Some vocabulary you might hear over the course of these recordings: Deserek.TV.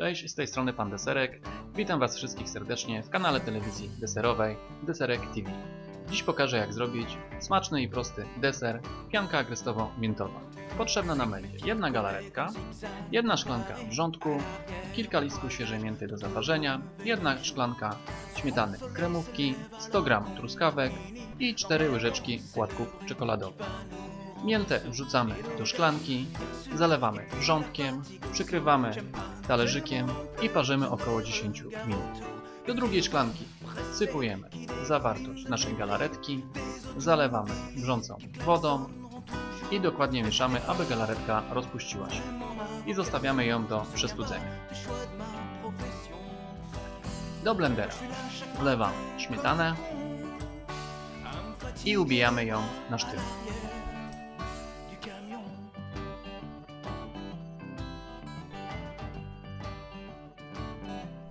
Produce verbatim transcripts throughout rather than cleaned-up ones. Cześć, z tej strony Pan Deserek. Witam Was wszystkich serdecznie w kanale telewizji deserowej Deserek T V. Dziś pokażę, jak zrobić smaczny i prosty deser pianka agrestowo-miętowa. Potrzebna nam będzie jedna galaretka, jedna szklanka wrzątku, kilka listków świeżej mięty do zaparzenia, jedna szklanka śmietany kremówki, sto gramów truskawek i cztery łyżeczki płatków czekoladowych. Miętę wrzucamy do szklanki, zalewamy wrzątkiem, przykrywamy talerzykiem i parzymy około dziesięć minut. Do drugiej szklanki sypujemy zawartość naszej galaretki, zalewamy wrzącą wodą i dokładnie mieszamy, aby galaretka rozpuściła się. I zostawiamy ją do przestudzenia. Do blendera wlewamy śmietanę i ubijamy ją na sztywno.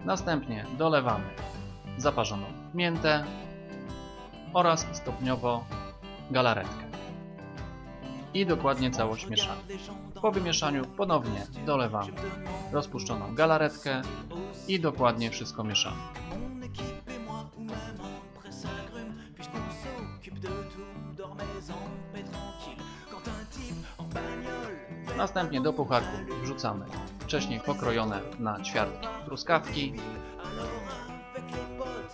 Następnie dolewamy zaparzoną miętę oraz stopniowo galaretkę i dokładnie całość mieszamy. Po wymieszaniu ponownie dolewamy rozpuszczoną galaretkę i dokładnie wszystko mieszamy. Następnie do pucharku wrzucamy wcześniej pokrojone na ćwiartki truskawki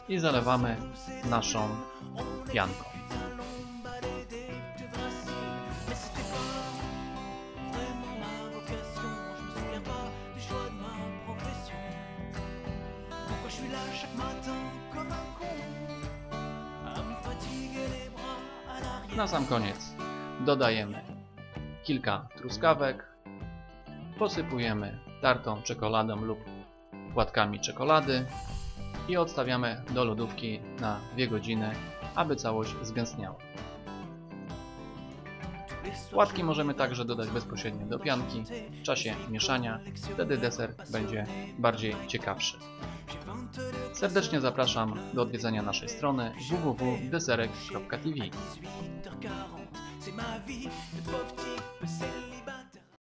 i zalewamy naszą pianką. Na sam koniec dodajemy kilka truskawek, posypujemy tartą czekoladą lub płatkami czekolady i odstawiamy do lodówki na dwie godziny, aby całość zgęstniała. Płatki możemy także dodać bezpośrednio do pianki w czasie mieszania, wtedy deser będzie bardziej ciekawszy. Serdecznie zapraszam do odwiedzenia naszej strony w w w kropka deserek kropka t v.